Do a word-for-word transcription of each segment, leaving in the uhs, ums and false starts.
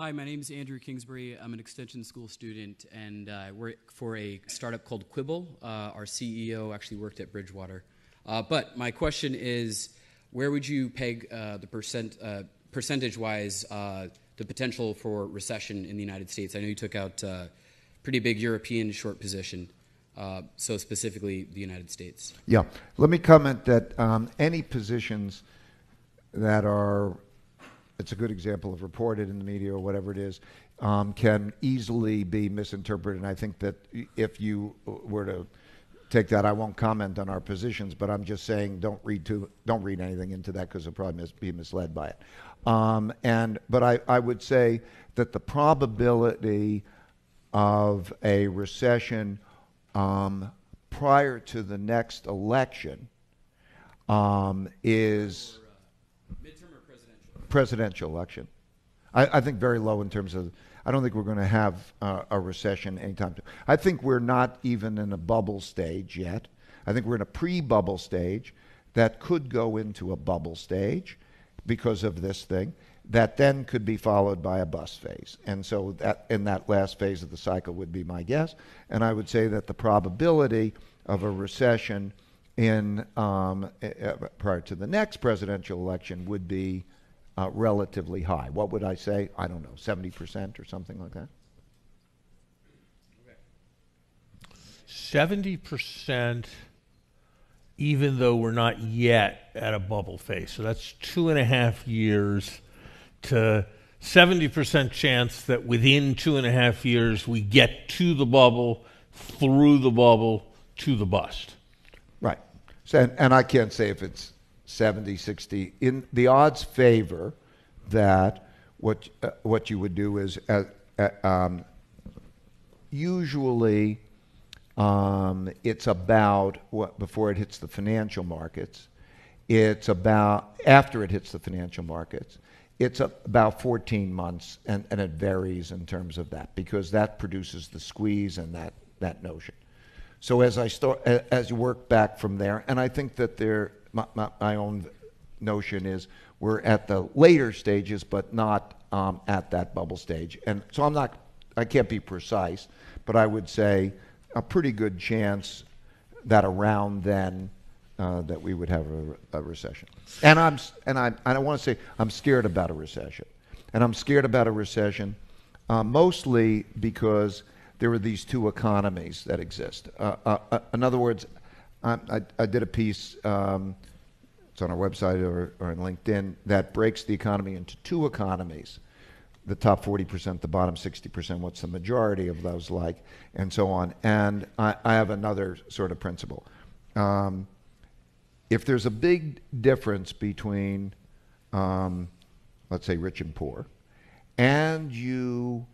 Hi, my name is Andrew Kingsbury. I'm an extension school student, and uh, I work for a startup called Quibble. Uh, our C E O actually worked at Bridgewater. Uh, but my question is, where would you peg uh, the percent, uh, percentage-wise uh, the potential for recession in the United States? I know you took out uh, pretty big European short position, uh, so specifically the United States. Yeah. Let me comment that um, any positions that are it's a good example of reported in the media or whatever it is, um, can easily be misinterpreted. And I think that if you were to take that, I won't comment on our positions, but I'm just saying don't read too, don't read anything into that because you'll probably mis- be misled by it. Um, and but I, I would say that the probability of a recession um, prior to the next election um, is... presidential election. I, I think very low in terms of, I don't think we're going to have uh, a recession anytime soon. I think we're not even in a bubble stage yet. I think we're in a pre-bubble stage that could go into a bubble stage because of this thing that then could be followed by a bust phase. And so that in that last phase of the cycle would be my guess. And I would say that the probability of a recession in um, prior to the next presidential election would be Uh, relatively high. What would I say? I don't know, seventy percent or something like that? seventy percent, even though we're not yet at a bubble phase. So that's two and a half years to seventy percent chance that within two and a half years we get to the bubble, through the bubble, to the bust. Right. So, and, and I can't say if it's seventy, sixty, in the odds favor that what uh, what you would do is uh, uh, um, usually um, it's about what before it hits the financial markets, it's about after it hits the financial markets, it's a, about fourteen months, and, and it varies in terms of that because that produces the squeeze and that that notion. So as I start as you work back from there, and I think that there. My, my, my own notion is we're at the later stages, but not um, at that bubble stage. And so I'm not, I can't be precise, but I would say a pretty good chance that around then uh, that we would have a, a recession. And I'm, and I, I don't want to say I'm scared about a recession. And I'm scared about a recession uh, mostly because there are these two economies that exist. Uh, uh, uh, in other words, I, I did a piece, um, it's on our website or, or on LinkedIn, that breaks the economy into two economies, the top forty percent, the bottom sixty percent, what's the majority of those like, and so on. And I, I have another sort of principle. Um, if there's a big difference between, um, let's say, rich and poor, and you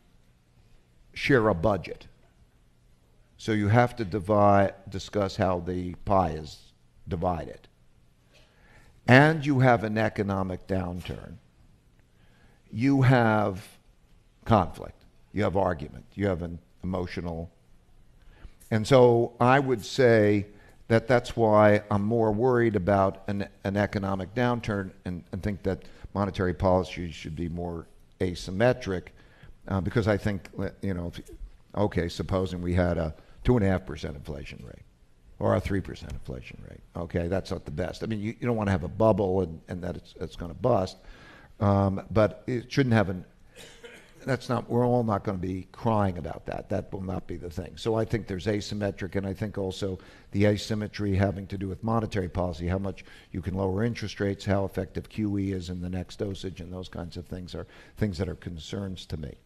share a budget, so you have to divide, discuss how the pie is divided. And you have an economic downturn. You have conflict. You have argument. You have an emotional. And so I would say that that's why I'm more worried about an, an economic downturn and, and think that monetary policy should be more asymmetric uh, because I think, you know, if, okay, supposing we had a two point five percent inflation rate or a three percent inflation rate. Okay, that's not the best. I mean, you, you don't want to have a bubble and, and that it's, it's going to bust, um, but it shouldn't have an, that's not, we're all not going to be crying about that. That will not be the thing. So I think there's asymmetric, and I think also the asymmetry having to do with monetary policy, how much you can lower interest rates, how effective Q E is in the next dosage, and those kinds of things are things that are concerns to me.